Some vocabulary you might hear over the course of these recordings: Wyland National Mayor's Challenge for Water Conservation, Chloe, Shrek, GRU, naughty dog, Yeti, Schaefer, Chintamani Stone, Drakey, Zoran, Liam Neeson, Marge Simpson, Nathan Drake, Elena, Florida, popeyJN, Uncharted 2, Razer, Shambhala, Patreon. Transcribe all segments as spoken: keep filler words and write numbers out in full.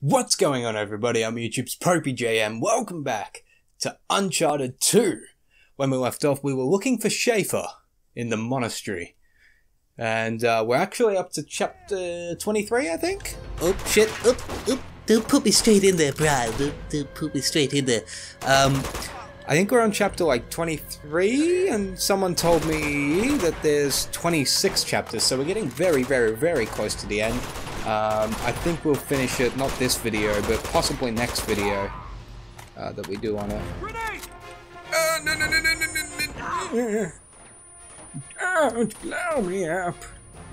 What's going on, everybody? I'm YouTube's popeyJN. Welcome back to Uncharted two. When we left off, we were looking for Schaefer in the monastery. And uh, we're actually up to chapter twenty-three, I think? Oh, shit. Oh, oh. Don't put me straight in there, bro. Don't, don't put me straight in there. Um, I think we're on chapter, like, twenty-three, and someone told me that there's twenty-six chapters, so we're getting very, very, very close to the end. Um, I think we'll finish it, not this video, but possibly next video uh, that we do on it. Uh, no, no, no, no, no, no, no. Don't blow me up,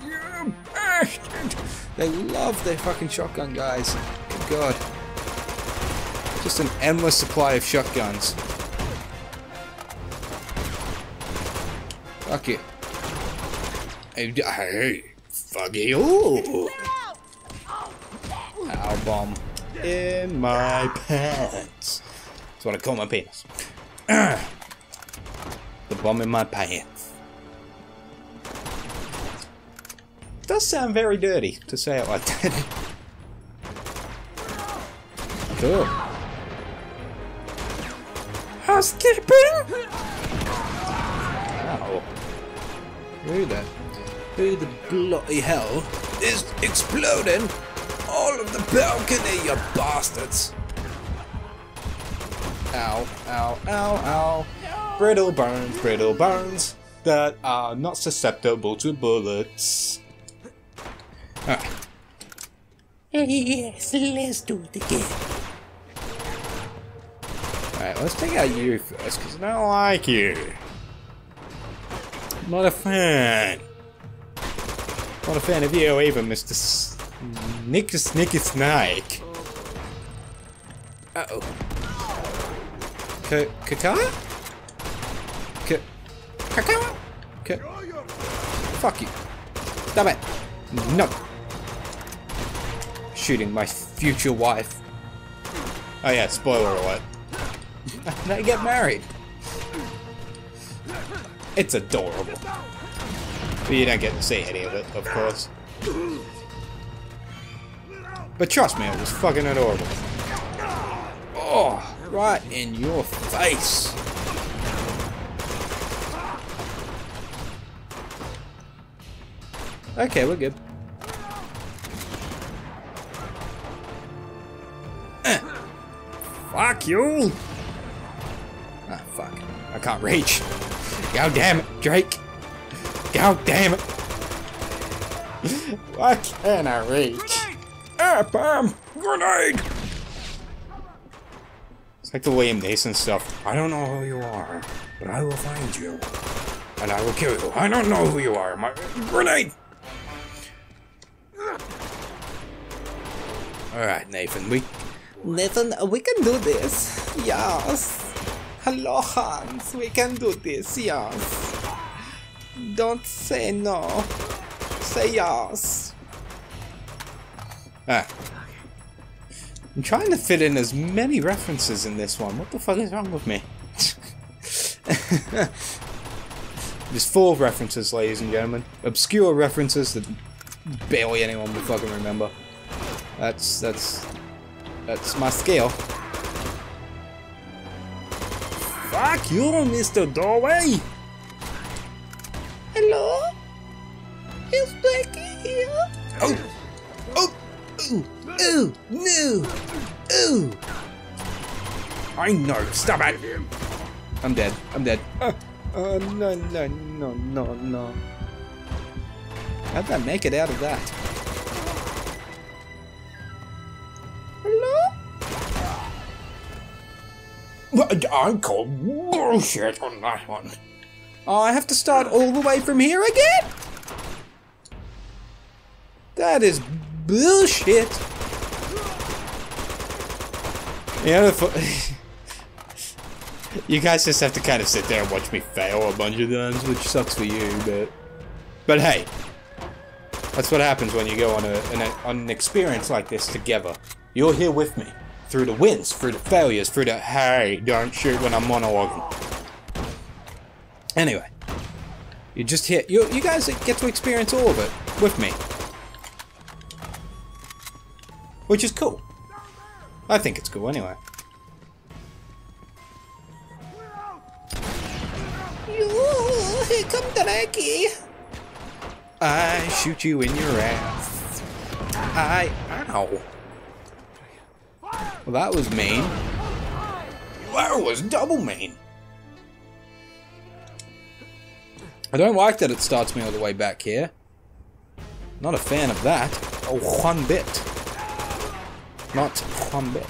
you bastard. They love their fucking shotgun, guys. Good God. Just an endless supply of shotguns. Fuck it. Hey, fuck you. Ow, bomb in my pants. That's what I call my penis. The bomb in my pants. It does sound very dirty to say it like that. Cool. Housekeeping. Ow. Who the who the bloody hell is exploding all of the balcony, you bastards? Ow, ow, ow, ow. Brittle bones, brittle bones that are not susceptible to bullets. Alright. Yes, let's do it again. Alright, let's take out you first, because I don't like you. I'm not a fan. Not a fan of you either, Mister S Nick the Snicky Snake. Uh oh. K Kakawa? K Kakawa? K Fuck you. Stop it. No. Shooting my future wife. Oh yeah, spoiler alert. They get married. It's adorable. But you don't get to see any of it, of course. But trust me, it was fucking adorable. Oh, right in your face. Okay, we're good. Eh. Fuck you. Ah, fuck. I can't reach. God damn it, Drake. God damn it. Why can't I reach? Ah, bam! Grenade! It's like the Liam Neeson stuff. I don't know who you are, but I will find you. And I will kill you. I don't know who you are. My grenade! Alright, Nathan, we... Nathan, we can do this. Yes. Hello, Hans. We can do this. Yes. Don't say no. Say yes. Ah. I'm trying to fit in as many references in this one. What the fuck is wrong with me? There's four references, ladies and gentlemen. Obscure references that barely anyone will fucking remember. That's that's that's my scale. Fuck you, Mister Doorway! Hello? Is Blackie here? Oh! Ooh, ooh, no, ooh. I know, stop it. I'm dead, I'm dead. Oh, uh, uh, no, no, no, no, no. How'd I make it out of that? Hello? I call bullshit on that one. Oh, I have to start all the way from here again? That is bullshit. You know, you guys just have to kind of sit there and watch me fail a bunch of times, which sucks for you, but but hey, that's what happens when you go on a, an, a on an experience like this together. You're here with me through the wins, through the failures, through the hey, don't shoot when I'm monologuing. Anyway, you just here. You you guys get to experience all of it with me. Which is cool. I think it's cool anyway. Yo, here come Drakey! I shoot you in your ass. I... Ow. Well, that was mean. That was double mean. I don't like that it starts me all the way back here. Not a fan of that. Oh, one bit. Not one bit.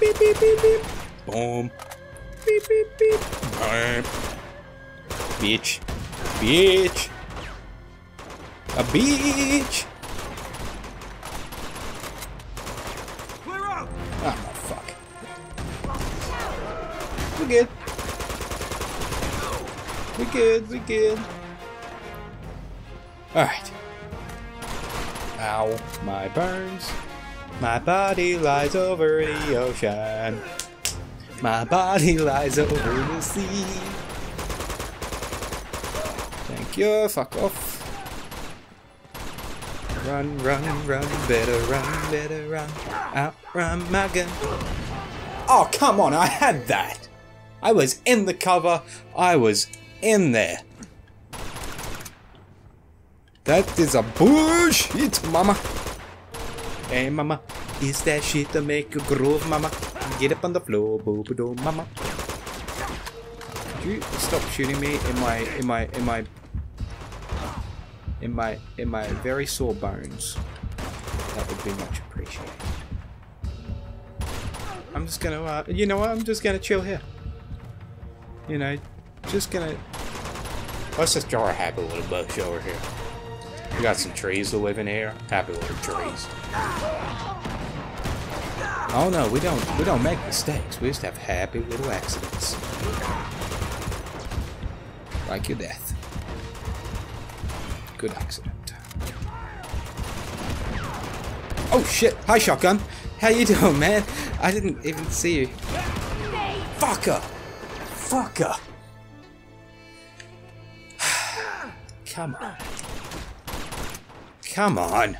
Beep, beep, beep, beep. Boom. Beep, beep, beep. Boom. Bitch. Bitch. A bitch. Clear out. Oh, fuck. We're good. We're good. We're good. Alright. Ow. My burns. My body lies over the ocean. My body lies over the sea. Thank you. Fuck off. Run, run, run. Better run, better run. Outrun my gun. Oh, come on. I had that. I was in the cover. I was in there. That is a bullshit, mama. Hey, mama, is that shit to make you groove, mama? Get up on the floor, boo-ba-doo, mama. Could you stop shooting me in my, in my, in my, in my, in my very sore bones? That would be much appreciated. I'm just gonna, uh, you know what? I'm just gonna chill here. You know, just gonna. Let's just draw a happy little bush over here. We got some trees to live in here. Happy little trees. Oh no, we don't we don't make mistakes. We just have happy little accidents. Like your death. Good accident. Oh shit! Hi shotgun! How you doing, man? I didn't even see you. Fucker! Fucker! Come on. Come on!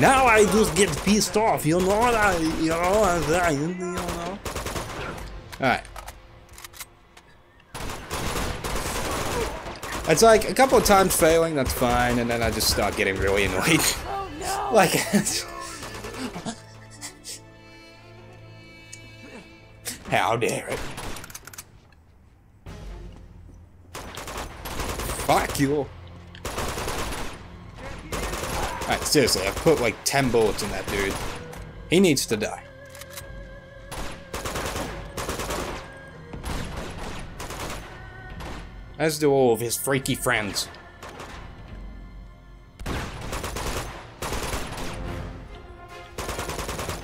Now I just get pissed off, you know that, you know that, you know. Alright. It's like a couple of times failing, that's fine, and then I just start getting really annoyed. Oh, no. Like, how dare it? Fuck you! Alright, seriously, I've put like ten bullets in that dude. He needs to die. As do all of his freaky friends.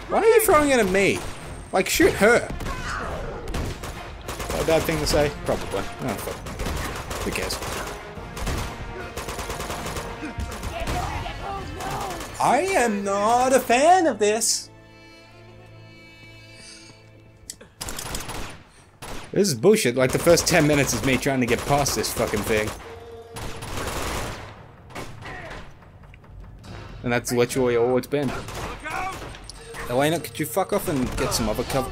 Why are you throwing it at me? Like, shoot her! Is that a bad thing to say? Probably. Oh, fuck. Who cares? I am not a fan of this. This is bullshit. Like the first ten minutes is me trying to get past this fucking thing. And that's literally all it's been. Elena, could you fuck off and get some other cover?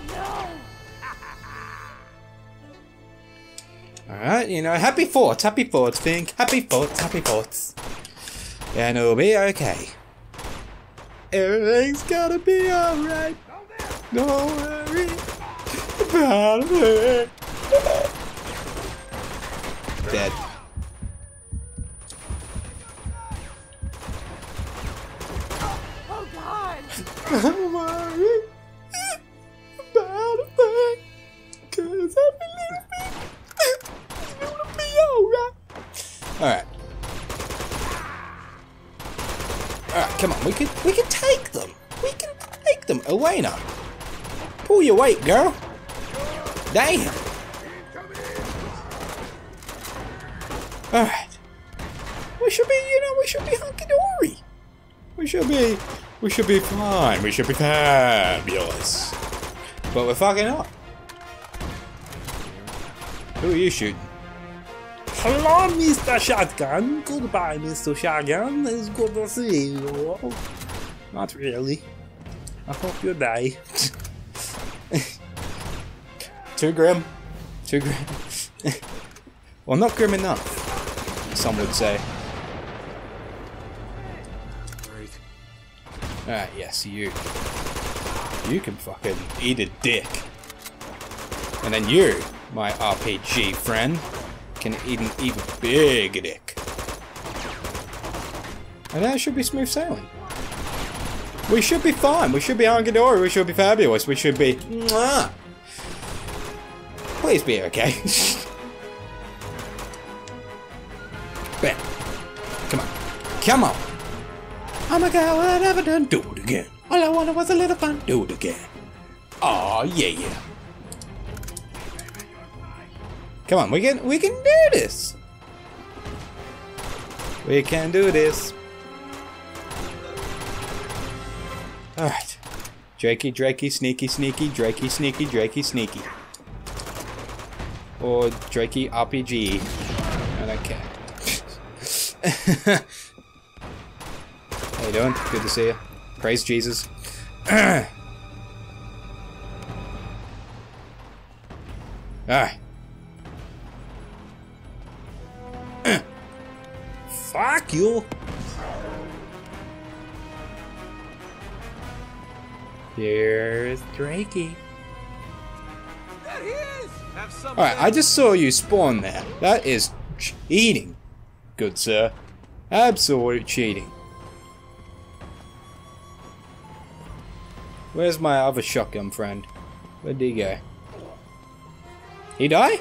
Alright, you know, happy thoughts, happy thoughts, think. Happy thoughts, happy thoughts. And it'll be okay. Everything's gonna be alright. Don't worry about it. Dead. Oh God! Don't worry about a thing, 'cause I believe it's gonna be alright. Alright. Alright, come on, we can we can take them! We can take them! Elena! Pull your weight, girl! Damn! Alright. We should be, you know, we should be hunky-dory! We should be, we should be fine, we should be fabulous. But we're fucking up. Who are you shooting? Hello, Mister Shotgun. Goodbye, Mister Shotgun. It's good to see you. Not really. I hope you die. Too grim. Too grim. Well, not grim enough, some would say. Alright, yes, you. You can fucking eat a dick. And then you, my R P G friend, can eat an even bigger dick. And that should be smooth sailing. We should be fine. We should be hunky-dory. We should be fabulous. We should be... Mwah! Please be okay. Bam. Come on. Come on. Oh my god, I never done do it again. All I wanted was a little fun. Do it again. Aw, yeah, yeah. Come on, we can, we can do this. We can do this. Alright. Drakey, Drakey, sneaky, sneaky, Drakey, sneaky, Drakey, sneaky. Or Drakey R P G. I don't care. How you doing? Good to see you. Praise Jesus. Alright. Fuck you! Here's Drakey. There he is! Alright, I just saw you spawn there. That is cheating, good sir. Absolute cheating. Where's my other shotgun friend? Where'd he go? He die?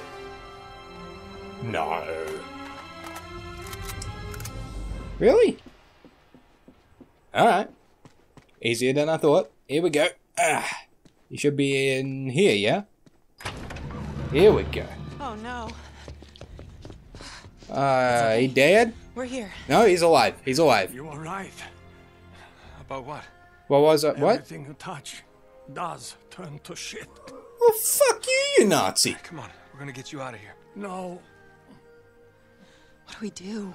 No. Really? Alright. Easier than I thought. Here we go. Ah, you should be in here, yeah? Here we go. Oh no. Uh, okay. He dead? We're here. No, he's alive. He's alive. You were right. About what? What was it? What? Everything you touch does turn to shit. Well, fuck you, you Nazi. Come on, we're gonna get you out of here. No. What do we do?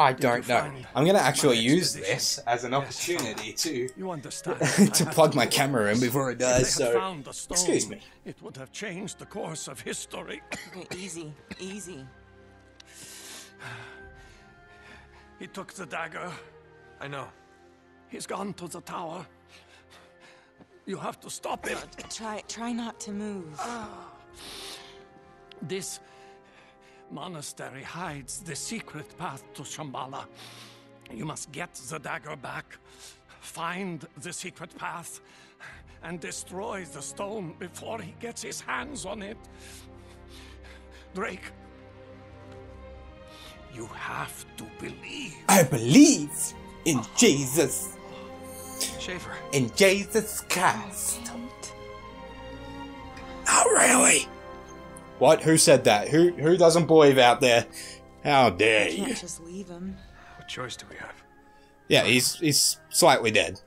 I don't know. I'm gonna actually use this as an opportunity to to plug my camera in before it dies. So, excuse me. It would have changed the course of history. Easy, easy. He took the dagger. I know. He's gone to the tower. You have to stop him. Try, try not to move. This. Monastery hides the secret path to Shambhala. You must get the dagger back, find the secret path, and destroy the stone before he gets his hands on it. Drake, you have to believe. I believe in oh. Jesus. Schaefer. In Jesus Christ. Don't. Not really. What? Who said that? Who who doesn't believe out there? How dare you? We can't just leave him. What choice do we have? Yeah, he's he's slightly dead.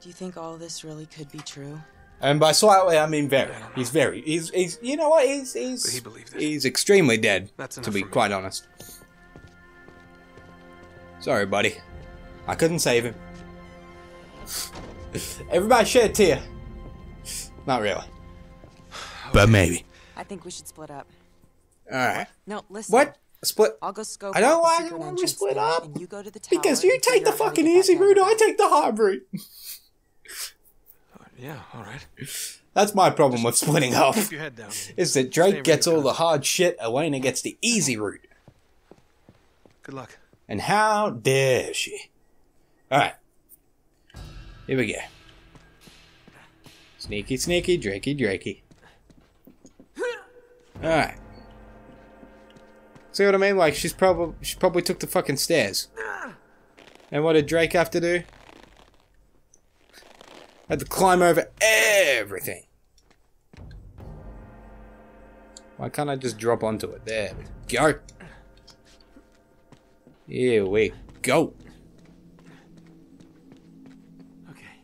Do you think all this really could be true? And by slightly, I mean very. He's very. He's he's. You know what? He's he's. But he believed it. He's extremely dead. That's enough to be quite honest. Sorry, buddy. I couldn't save him. Everybody shed a tear. Not really. But maybe. I think we should split up. Alright. No, listen. What? Split? I'll go scope. I don't like it when we split up. You go to the tower because you take the fucking easy route, I take the hard route. Yeah, alright. That's my problem with splitting up. Keep your head down. Is that Drake gets all the hard shit, Elena gets the easy route. Good luck. And how dare she? Alright. Here we go. Sneaky, sneaky, Drakey, Drakey. Alright. See what I mean? Like, she's probably she probably took the fucking stairs. And what did Drake have to do? Had to climb over everything. Why can't I just drop onto it? There we go. Here we go. Okay.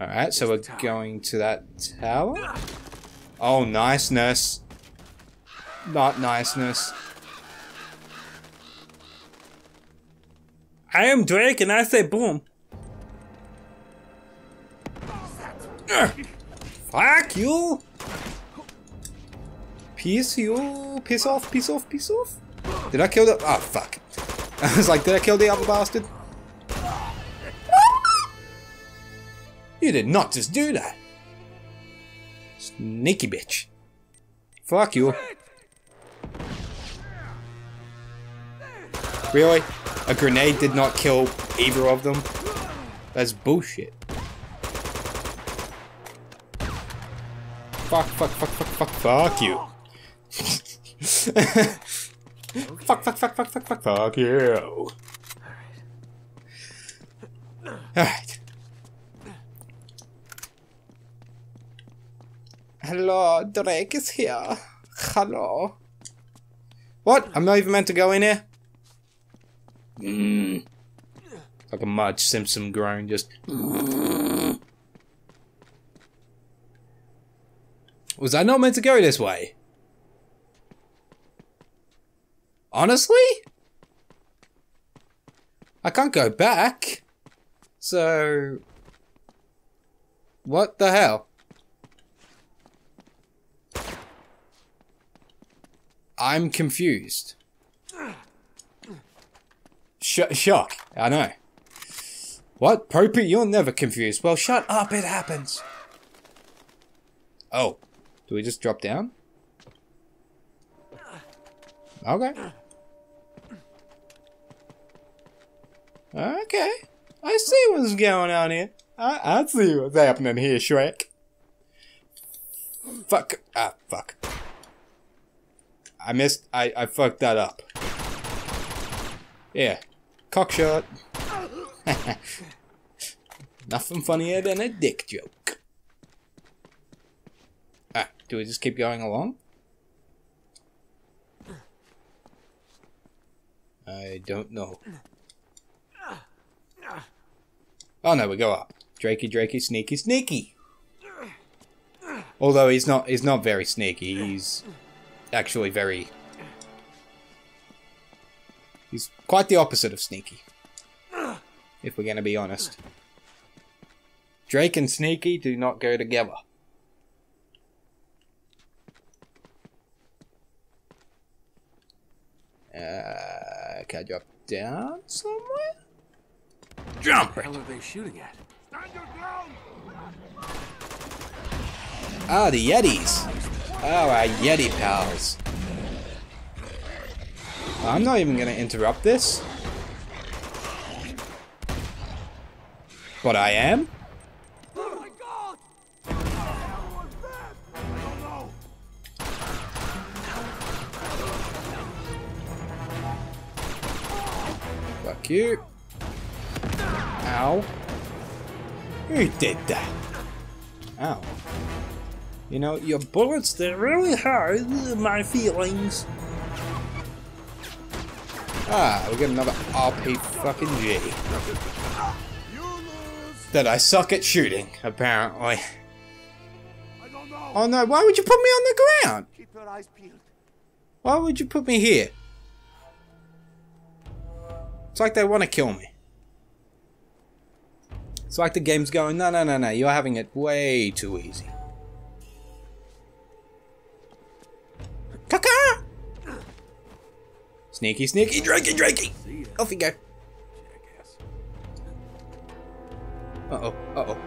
Alright, so we're going to that tower. Oh, niceness. Not niceness. I am Drake and I say boom. Fuck you! Piece you! Piece off, piece off, piece off! Did I kill the- ah, oh, fuck. I was like, did I kill the other bastard? You did not just do that! Sneaky bitch. Fuck you. Really? A grenade did not kill either of them? That's bullshit. Fuck, fuck, fuck, fuck, fuck, fuck you. Fuck, fuck, fuck, fuck, fuck, fuck, fuck you. Alright. Hello, Drake is here. Hello. What? I'm not even meant to go in here? Mm. Like a Marge Simpson groan, just. Mm. Was I not meant to go this way? Honestly? I can't go back. So. What the hell? I'm confused. Sh shock. I know. What? Popey, you're never confused. Well, shut up. It happens. Oh. Do we just drop down? Okay. Okay. I see what's going on here. I, I see what's happening here, Shrek. Fuck. Ah, fuck. I missed. I, I fucked that up. Yeah. Cockshot. Nothing funnier than a dick joke. Ah, do we just keep going along? I don't know. Oh no, we go up. Drakey, Drakey, sneaky, sneaky. Although he's not, he's not very sneaky. He's actually very. He's quite the opposite of sneaky, if we're going to be honest. Drake and sneaky do not go together. Uh, can I drop down somewhere? Jump! What the hell are they shooting at? Stand your ground! Ah, the Yetis. Oh, our Yeti pals. I'm not even going to interrupt this. But I am. Oh my God. Fuck you. Ow. Who did that? Ow. You know, your bullets, they really hurt my feelings. Ah, we get another R P fucking G. That I suck at shooting, apparently. I don't know. Oh no, why would you put me on the ground? Keep your eyes peeled. Why would you put me here? It's like they want to kill me. It's like the game's going, no, no, no, no, you're having it way too easy. Caca! Sneaky, sneaky, Drakey, Drakey! Off you go. Uh-oh, uh-oh.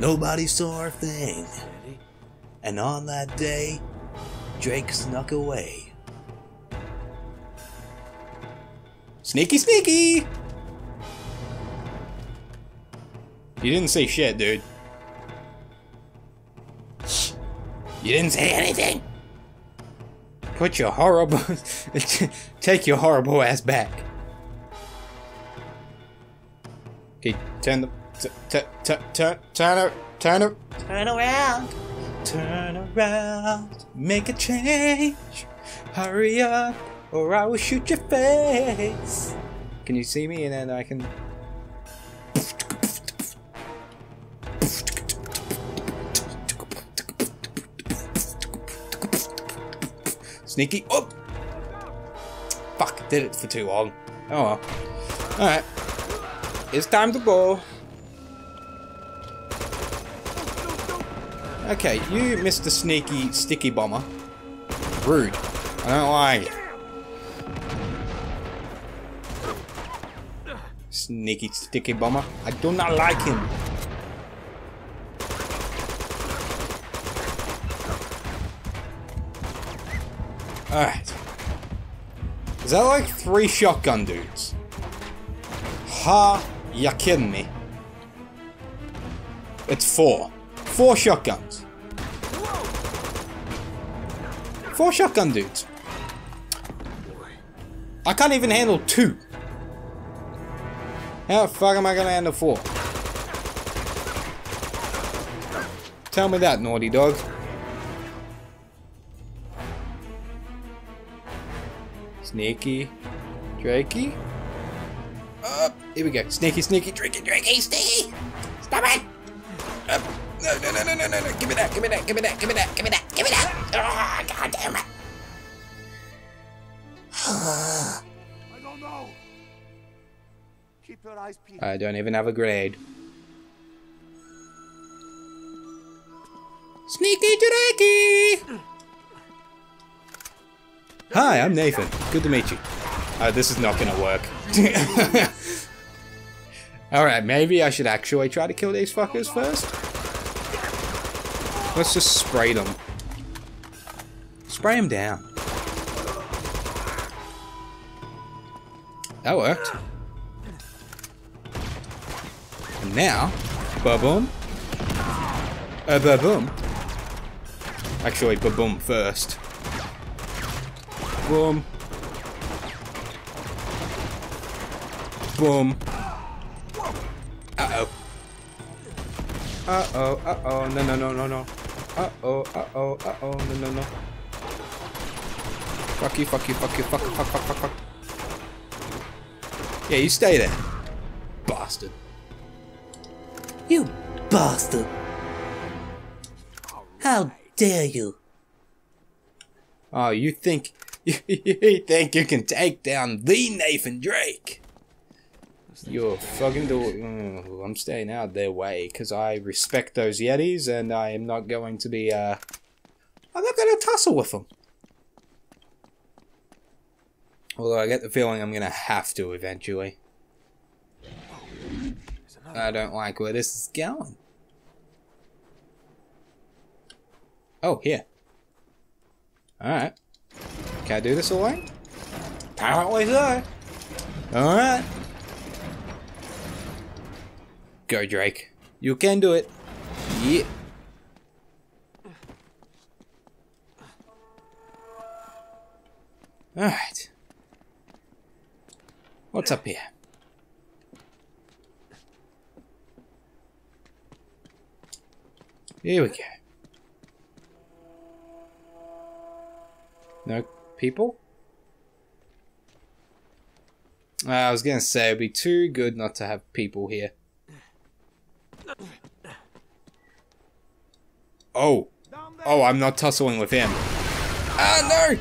Nobody saw a thing. And on that day, Drake snuck away. Sneaky, sneaky! You didn't say shit, dude. You didn't say anything! Put your horrible... Take your horrible ass back. Okay, turn the... Turn... Turn... Turn... Turn... Turn around! Turn around! Make a change! Hurry up! Or I will shoot your face! Can you see me? And then I can... Sneaky. Oh! Fuck, did it for too long. Oh well. Alright. It's time to go. Okay, you missed the sneaky sticky bomber. Rude. I don't like it. Sneaky sticky bomber. I do not like him. Alright. Is that like three shotgun dudes? Ha, you're kidding me. It's four. Four shotguns. Four shotgun dudes. I can't even handle two. How the fuck am I gonna handle four? Tell me that, naughty dog. Sneaky Drakey. Up, here we go. Sneaky, sneaky, Drakey, Drakey, sneaky. Stop it! Up. No, no, no, no, no, no, no. Give me that, give me that, give me that, give me that, give me that, give me that. Oh, God damn it. I don't know. Keep your eyes peeled. I don't even have a grade. Sneaky Drakey. Hi, I'm Nathan. Good to meet you. Oh, this is not gonna work. Alright, maybe I should actually try to kill these fuckers first. Let's just spray them. Spray them down. That worked. And now, ba-boom. Uh, ba-boom. Actually, ba-boom first. Boom. Boom. Uh-oh. Uh-oh, uh-oh, no, no, no, no, no. Uh-oh, uh-oh, uh-oh, no, no, no. Fuck you, fuck you, fuck you, fuck, fuck, fuck, fuck, fuck. Yeah, you stay there. Bastard. You bastard. How dare you? Oh, you think... You think you can take down the Nathan Drake? You're fucking doing. Oh, I'm staying out of their way because I respect those Yetis and I am not going to be. Uh, I'm not going to tussle with them. Although I get the feeling I'm going to have to eventually. I don't like where this is going. Oh, here. Alright. Can I do this all right? Apparently so. Alright. Go, Drake. You can do it. Yeah. Alright. What's up here? Here we go. No people? Uh, I was gonna say, it'd be too good not to have people here. Oh. Oh, I'm not tussling with him. Ah, no!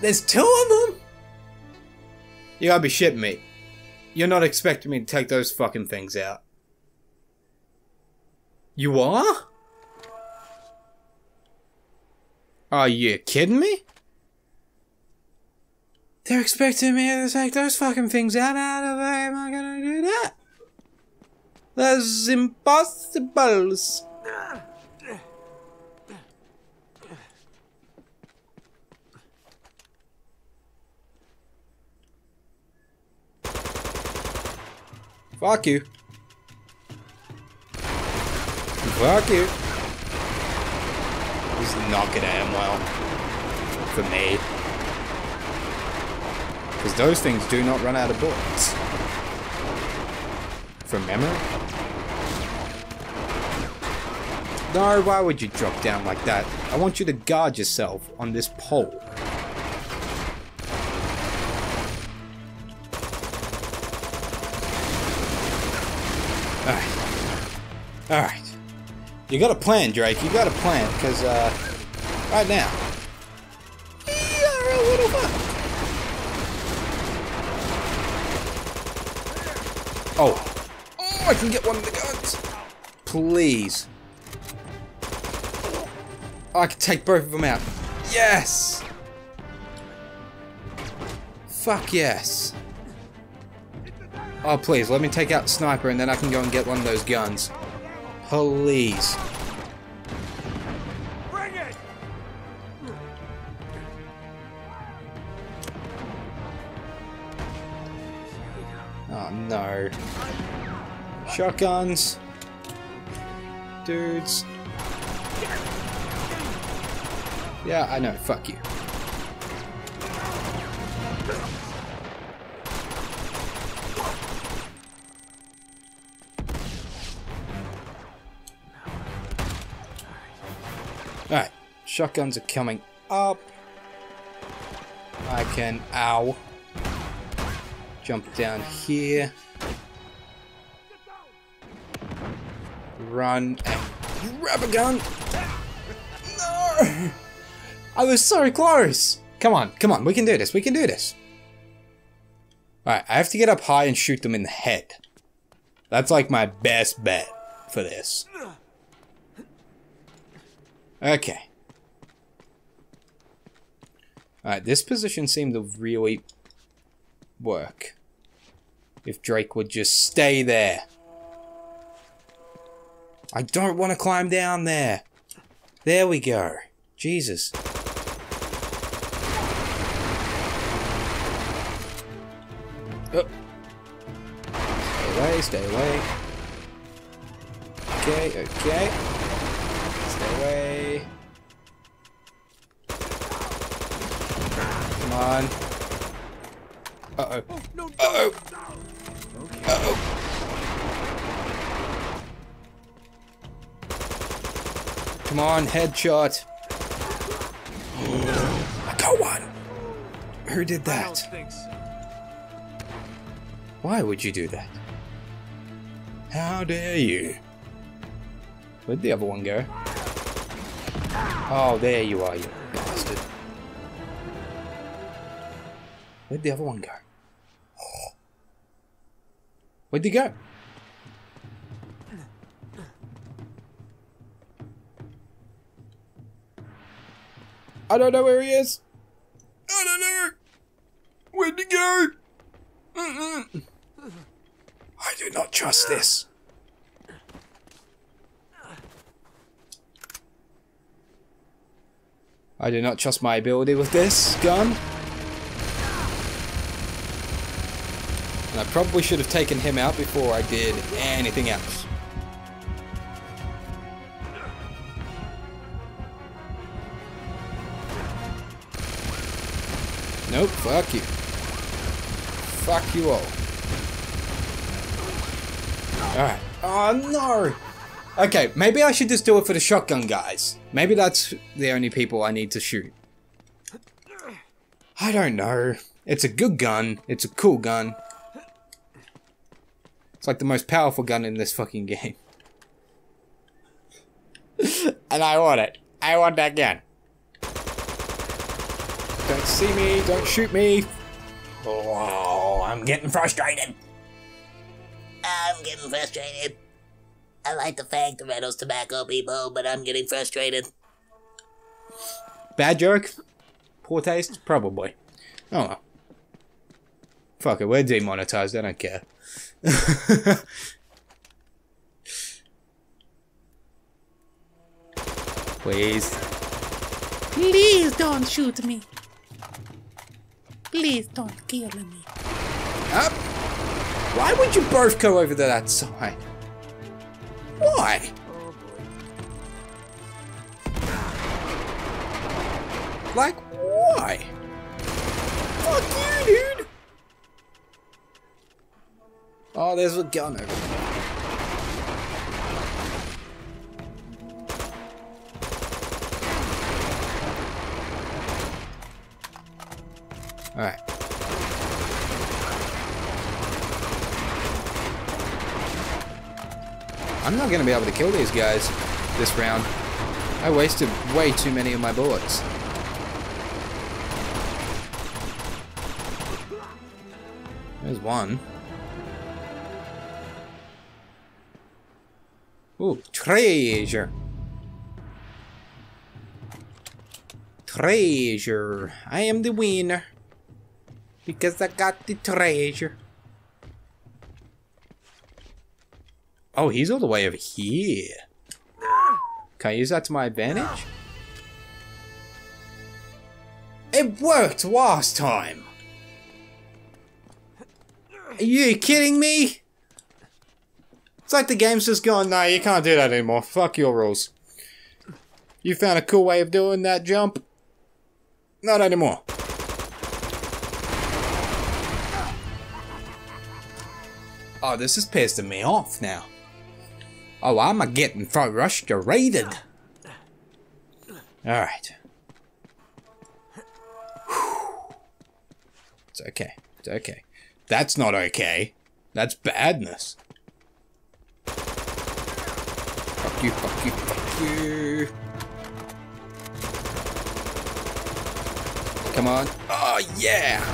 There's two of them? You gotta be shitting me. You're not expecting me to take those fucking things out. You are? Are you kidding me? They're expecting me to take those fucking things out. How the fuck am I gonna do that? That's impossible. Fuck you. Fuck you. He's not gonna end well for me, because those things do not run out of bullets. From memory? No, why would you drop down like that? I want you to guard yourself on this pole. Alright. Alright. You got a plan, Drake. You got a plan, because, uh, right now, you're a little fuck. Oh. Oh, I can get one of the guns. Please. I can take both of them out. Yes! Fuck yes. Oh, please, let me take out the sniper and then I can go and get one of those guns. Please. Bring it. Oh, no. Shotguns. Dudes. Yeah, I know. Fuck you. Alright, shotguns are coming up. I can, ow, jump down here, run and grab a gun. No! I was so close! Come on, come on, we can do this, we can do this. Alright, I have to get up high and shoot them in the head. That's like my best bet for this. Okay. Alright, this position seemed to really work. If Drake would just stay there. I don't want to climb down there. There we go. Jesus. Oh. Stay away, stay away. Okay, okay. Stay away. Uh oh. Uh oh. Uh oh. Come on, headshot. I got one. Who did that? Why would you do that? How dare you? Where'd the other one go? Oh, there you are, you bastard. Where'd the other one go? Oh. Where'd he go? I don't know where he is. I don't know. Where'd he go? Mm-mm. I do not trust this. I do not trust my ability with this gun. I probably should have taken him out before I did anything else. Nope, fuck you. Fuck you all. Alright. Oh no! Okay, maybe I should just do it for the shotgun guys. Maybe that's the only people I need to shoot. I don't know. It's a good gun. It's a cool gun. It's like the most powerful gun in this fucking game. And I want it. I want that gun. Don't see me. Don't shoot me. Oh, I'm getting frustrated. I'm getting frustrated. I like to thank the Reynolds Tobacco people, but I'm getting frustrated. Bad joke? Poor taste? Probably. Oh well. Fuck it, we're demonetized, I don't care. Please. Please don't shoot me. Please don't kill me. Up. Why would you both go over to that side? Why? Like, why? Fuck you, dude. Oh, there's a gun over there. Alright. I'm not going to be able to kill these guys this round. I wasted way too many of my bullets. There's one. Ooh, treasure. Treasure. I am the winner. Because I got the treasure. Oh, he's all the way over here. Can I use that to my advantage? It worked last time. Are you kidding me? It's like the game's just gone, no, you can't do that anymore. Fuck your rules. You found a cool way of doing that jump. Not anymore. Oh, this is pissing me off now. Oh, I'm a getting frustrated. Alright. It's okay. It's okay. That's not okay. That's badness. Fuck you, fuck you, fuck you. Come on. Oh, yeah.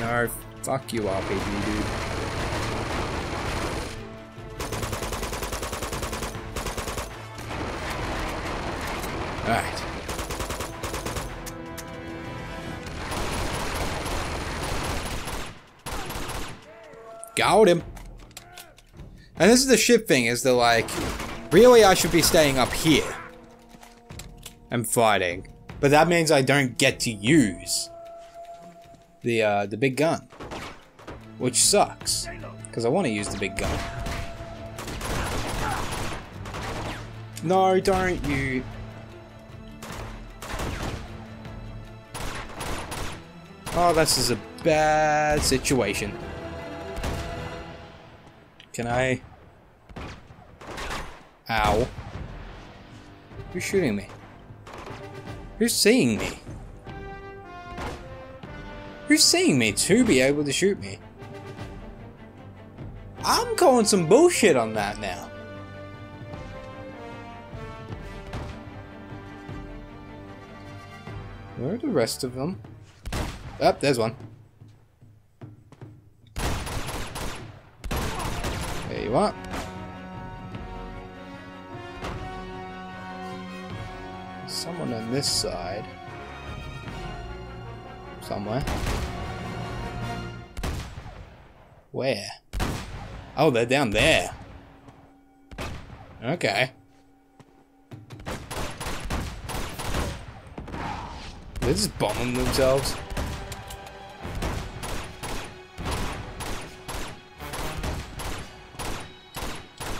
No, fuck you, R P G, dude. Alright. Got him. And this is the ship thing, is they're like, really I should be staying up here and fighting. But that means I don't get to use the uh, the big gun, which sucks, because I want to use the big gun. No, don't you. Oh, this is a bad situation. Can I? Ow. Who's shooting me? Who's seeing me? Who's seeing me to be able to shoot me? I'm calling some bullshit on that now. Where are the rest of them? Oh, there's one. There you are. Someone on this side. Somewhere. Where? Oh, they're down there. Okay. They're just bombing themselves.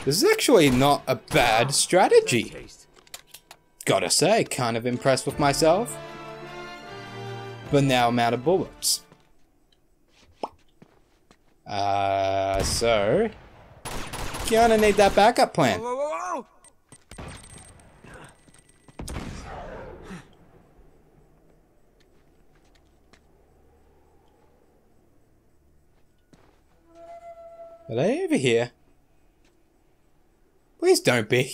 This is actually not a bad strategy. Gotta say, kind of impressed with myself. But now I'm out of bullets. Uh, so gonna need that backup plan. Whoa, whoa, whoa. Are they over here? Please don't be.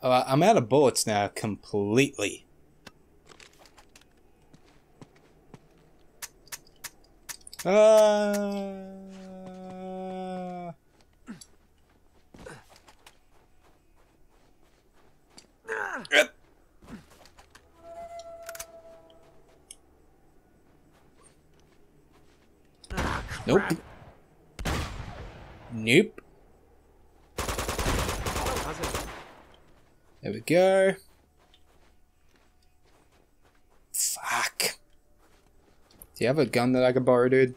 uh, I'm out of bullets now completely. Uh... Yep. Ah, nope. Nope. There we go. Fuck. Do you have a gun that I could borrow, dude?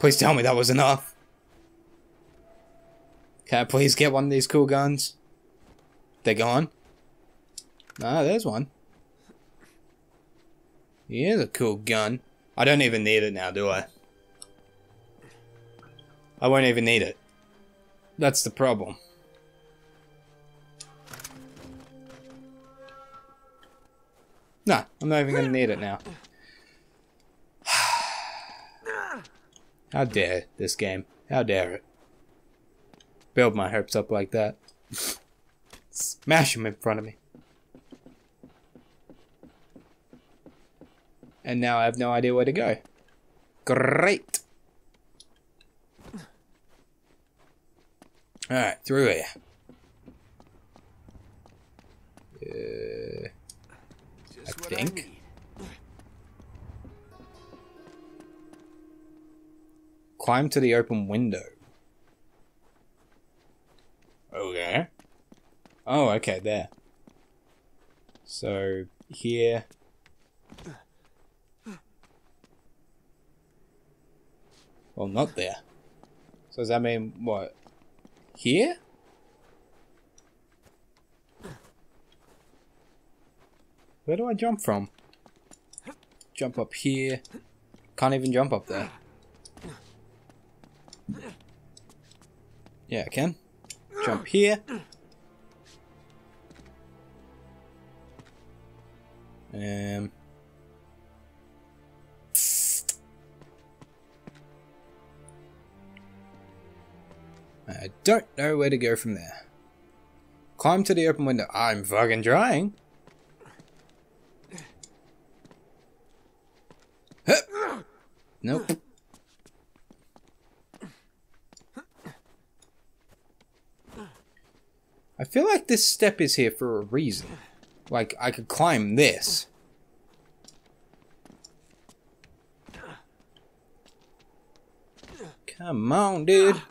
Please tell me that was enough. Can I please get one of these cool guns? They're gone? Ah, there's one. Here's a cool gun. I don't even need it now, do I? I won't even need it. That's the problem. No, I'm not even gonna need it now. How dare this game? How dare it? Build my hopes up like that. Smash him in front of me. And now I have no idea where to go. Great. Alright, through here. Uh, I think. Climb to the open window. Okay. Oh, okay, there. So, here. Well, not there. So does that mean, what? Here? Where do I jump from? Jump up here. Can't even jump up there. Yeah, I can. Jump here. Um. I don't know where to go from there. Climb to the open window. I'm fucking trying. Nope. I feel like this step is here for a reason. Like, I could climb this. Come on, dude.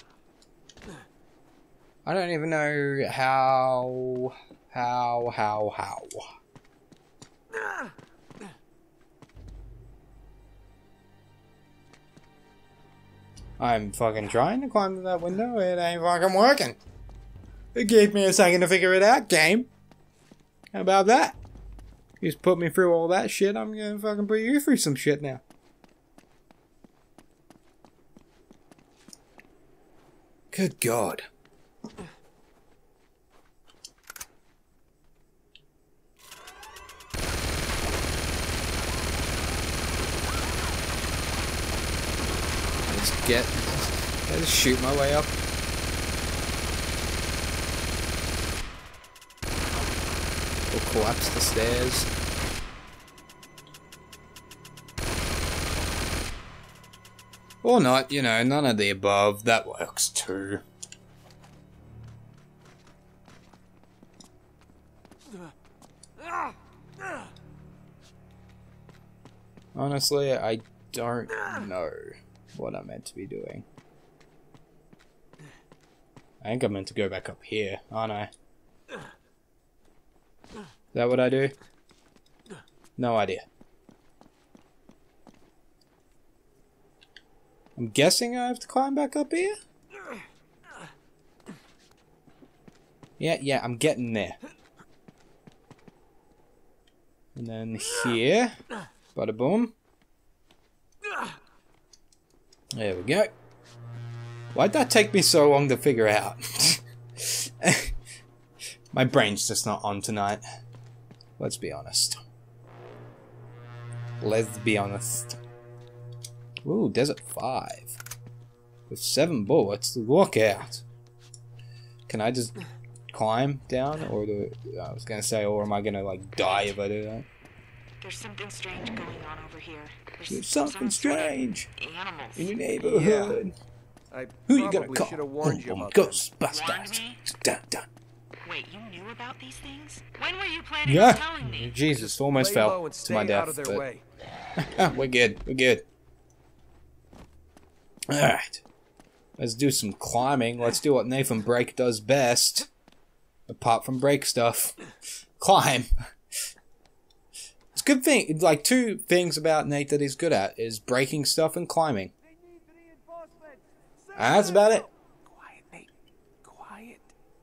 I don't even know how... How, how, how. I'm fucking trying to climb to that window. It ain't fucking working. It gave me a second to figure it out, game. How about that? You just put me through all that shit. I'm gonna fucking put you through some shit now. Good God. Let's get... Let's shoot my way up. We'll collapse the stairs. Or not, you know, none of the above. That works too. Honestly, I don't know what I'm meant to be doing. I think I'm meant to go back up here, aren't I? Is that what I do? No idea. I'm guessing I have to climb back up here? Yeah, yeah, I'm getting there. And then here. Bada boom. There we go. Why'd that take me so long to figure out? My brain's just not on tonight. Let's be honest. Let's be honest. Ooh, Desert five. With seven bullets, look out. Can I just climb down? Or do I was gonna say, or am I gonna like die if I do that? There's something strange going on over here. There's, There's something strange animals in your neighborhood. Yeah. Who you gonna call? Warned you about Ghostbusters. Dun, dun. Wait, you knew about these things? When were you planning yeah. on telling me? Jesus, almost fell to my death. Out of their way. We're good. We're good. All right, let's do some climbing. Let's do what Nathan Drake does best, apart from break stuff. Climb. It's a good thing, like two things about Nate that he's good at is breaking stuff and climbing. And that's about it. Quiet, Nate. Quiet.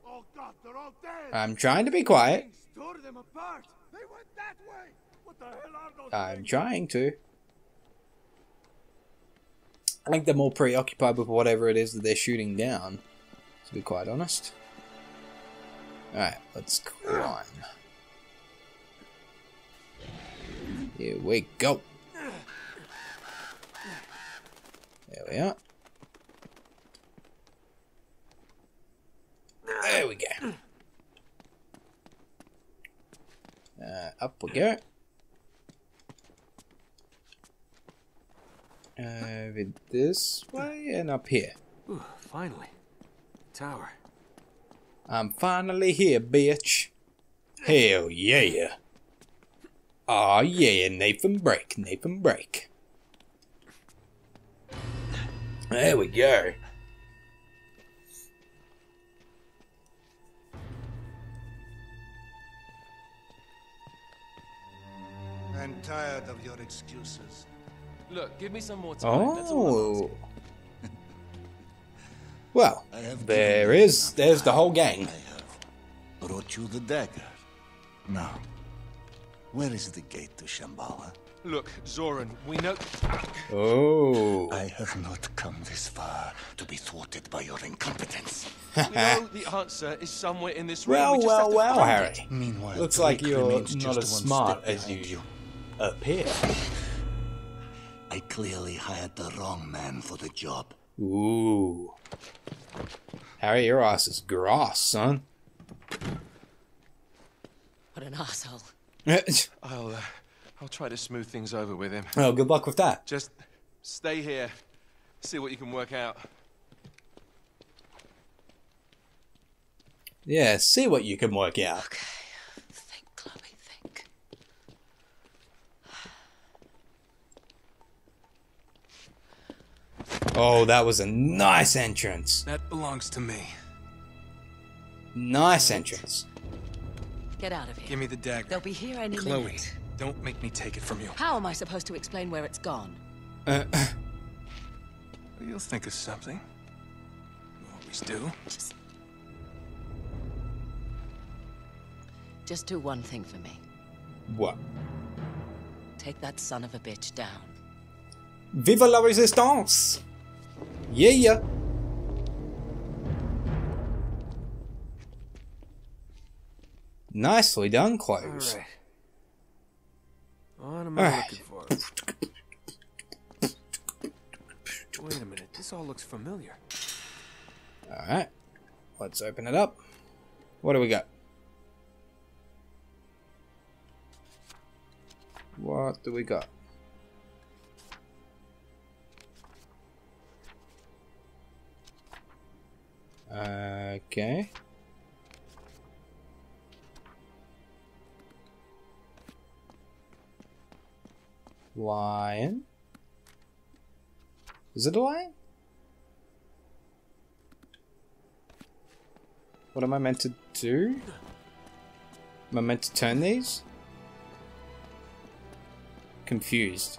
Oh God, they're all dead. I'm trying to be quiet. Tore them apart. They went that way. What the hell are those I'm things? Trying to. I think they're more preoccupied with whatever it is that they're shooting down, to be quite honest. Alright, let's climb. Here we go. There we are. There we go. Uh, up we go. have it this way and up here. Ooh, finally. Tower. I'm finally here, bitch. Hell yeah. Aw, oh, yeah, Nathan Drake, Nathan Drake. There we go. I'm tired of your excuses. Look, give me some more time. Oh. That's all I'm asking. Well, there is. There's the whole gang. I have brought you the dagger. Now, where is the gate to Shambhala? Look, Zoran, we know. Oh. I have not come this far to be thwarted by your incompetence. We know the answer is somewhere in this room. Well, we just well, have to well, find Harry. It. Meanwhile, looks Drake like you're not as smart as you, you appear. I clearly hired the wrong man for the job. Ooh. Harry, your ass is gross, son. What an asshole. I'll, uh, I'll try to smooth things over with him. Oh, good luck with that. Just stay here. See what you can work out. Yeah, see what you can work out. Okay. Think, Chloe, think. Oh, that was a nice entrance. That belongs to me. Nice entrance. Get out of here. Give me the dagger. They'll be here any Chloe, minute. Chloe, don't make me take it from you. How am I supposed to explain where it's gone? Uh, You'll think of something. You always do. Just... Just do one thing for me. What? Take that son of a bitch down. Viva la resistance! Yeah, yeah. Nicely done, clothes. All right. What am I all looking right. for? Wait a minute. This all looks familiar. All right. Let's open it up. What do we got? What do we got? Okay. Lion? Is it a lion? What am I meant to do? Am I meant to turn these? Confused.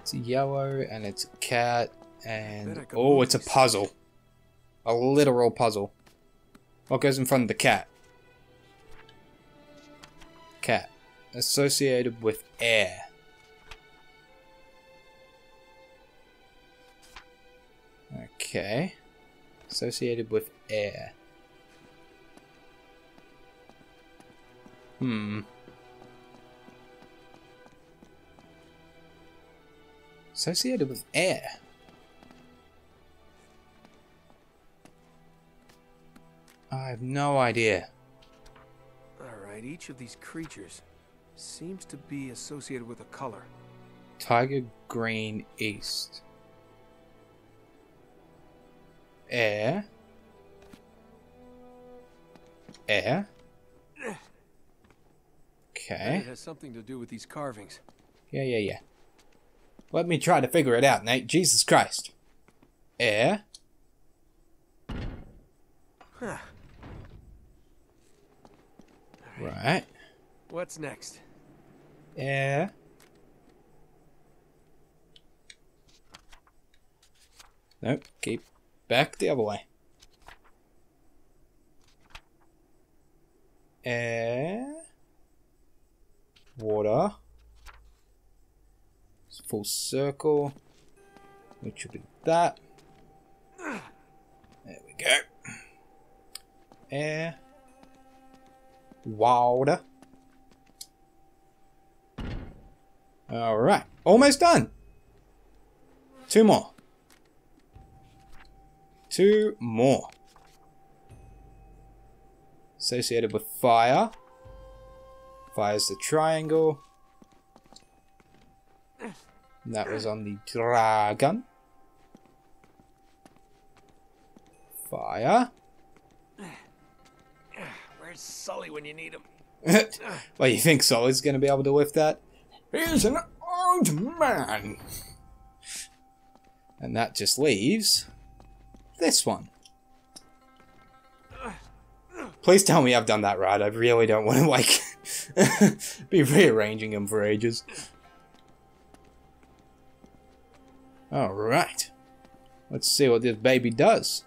It's a yellow and it's a cat and oh, it's a puzzle, a literal puzzle. What goes in front of the cat? Cat associated with air. Okay, associated with air. Hmm. Associated with air. I have no idea. Alright, each of these creatures seems to be associated with a color. Tiger green east. Air. Air. Okay. It has something to do with these carvings. Yeah, yeah, yeah. Let me try to figure it out, Nate. Jesus Christ. Air. Huh. Right. right. What's next? Air. Nope. Keep back the other way. Air. Water. Full circle, which would be that. There we go. Air. Water. Alright, almost done. Two more. Two more. Associated with fire. Fire's the triangle. And that was on the dragon. Fire. Where's Sully when you need him? Well, you think Sully's going to be able to lift that? He's an old man. And that just leaves this one. Please tell me I've done that right. I really don't want to, like, be rearranging them for ages. Alright. Let's see what this baby does.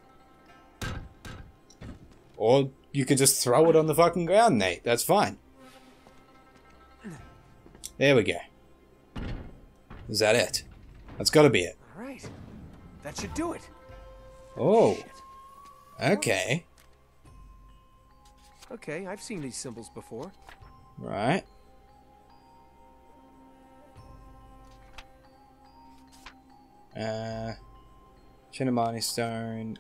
Or you could just throw it on the fucking ground, Nate. That's fine. There we go. Is that it? That's gotta be it. Alright. That should do it. Oh. Okay. Okay, I've seen these symbols before. Right. Uh, Chintamani Stone.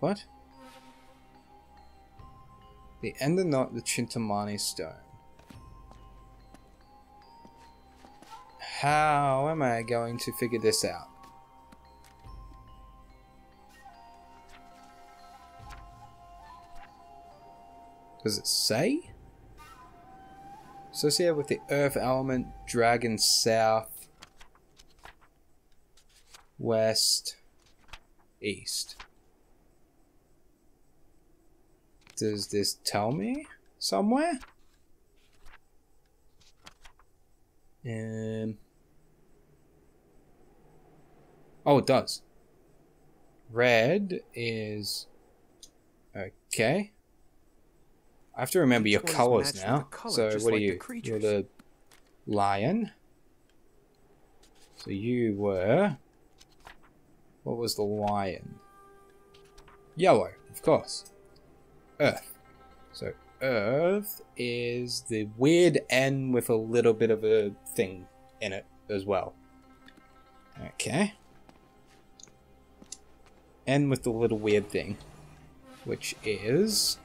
What? The Ender Knot, the Chintamani Stone. How am I going to figure this out? Does it say? Associated with the earth element, dragon south, west, east. Does this tell me somewhere? Um. Oh, it does. Red is okay. I have to remember your colors now. So what are you? You're the lion. So you were... What was the lion? Yellow, of course. Earth. So Earth is the weird N with a little bit of a thing in it as well. Okay. N with the little weird thing. Which is...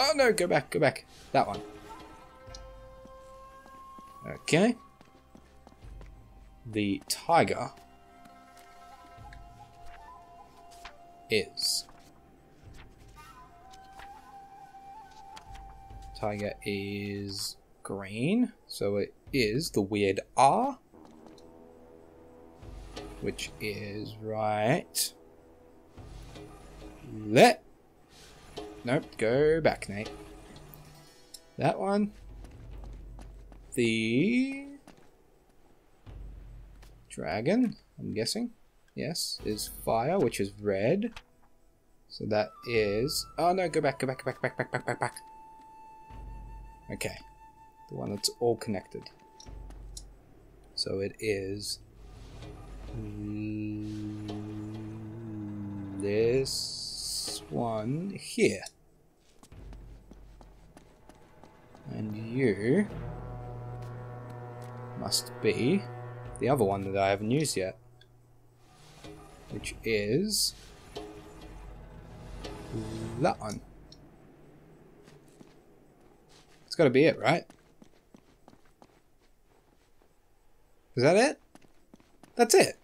Oh no, go back, go back. That one. Okay. The tiger is. Tiger is green, so it is the weird R, which is right. Let. Nope, go back, Nate. That one. The dragon, I'm guessing. Yes, is fire, which is red. So that is... Oh no, go back, go back, go back, back, back, back, back, back. Okay. The one that's all connected. So it is... This one here. And you must be the other one that I haven't used yet, which is that one. It's got to be it, right? Is that it? That's it.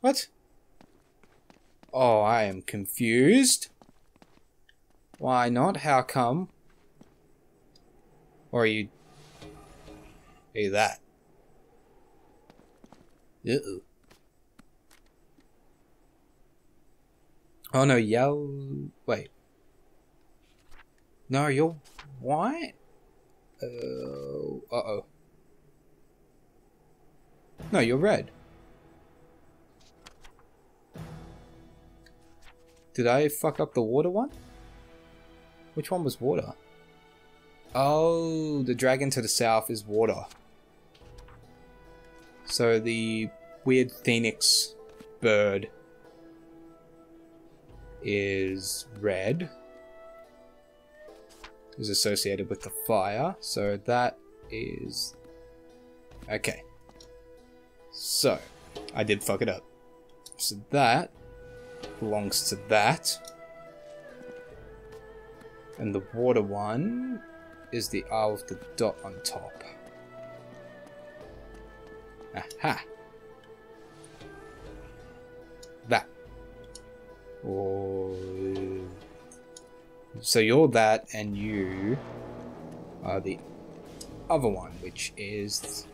What? Oh, I am confused. Why not? How come? Or are you... Are you that? Uh-oh. Oh no, yellow... Wait. No, you're white? Uh-oh. Uh-oh. No, you're red. Did I fuck up the water one? Which one was water? Oh, the dragon to the south is water. So the weird phoenix bird is red. Is associated with the fire. So that is... Okay. So, I did fuck it up. So that belongs to that. And the water one is the R with the dot on top. Aha! That. Or... So you're that, and you are the other one, which is...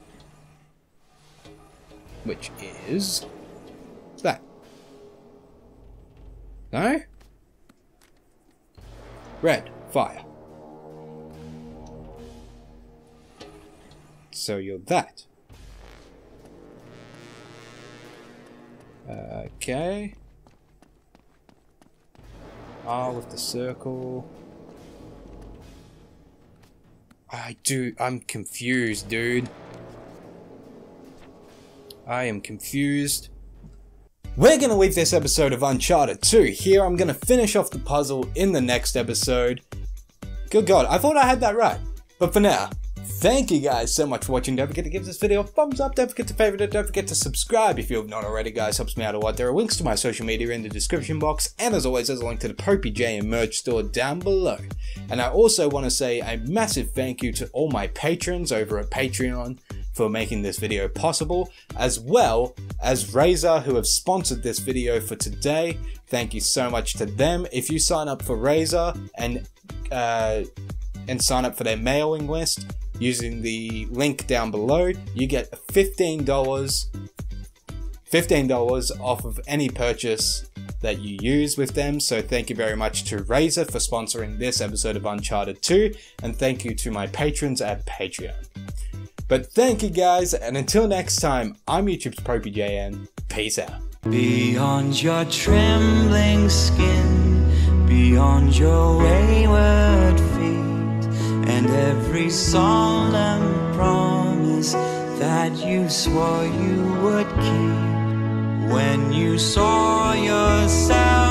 Which is... That. No? Red. Fire. So you're that. Okay. R with the circle. I do. I'm confused, dude. I am confused. We're going to leave this episode of Uncharted two here. I'm going to finish off the puzzle in the next episode. Good God, I thought I had that right. But for now, thank you guys so much for watching. Don't forget to give this video a thumbs up. Don't forget to favorite it. Don't forget to subscribe if you have not already, guys. Helps me out a lot. There are links to my social media in the description box. And as always, there's a link to the popeyJN merch store down below. And I also want to say a massive thank you to all my patrons over at Patreon for making this video possible, as well as Razer, who have sponsored this video for today. Thank you so much to them. If you sign up for Razer and uh, and sign up for their mailing list using the link down below, you get fifteen dollars off of any purchase that you use with them. So thank you very much to Razer for sponsoring this episode of Uncharted two, and thank you to my patrons at Patreon. But thank you guys, and until next time, I'm YouTube's popeyJN. Peace out. Beyond your trembling skin, beyond your wayward feet, and every solemn promise that you swore you would keep, when you saw yourself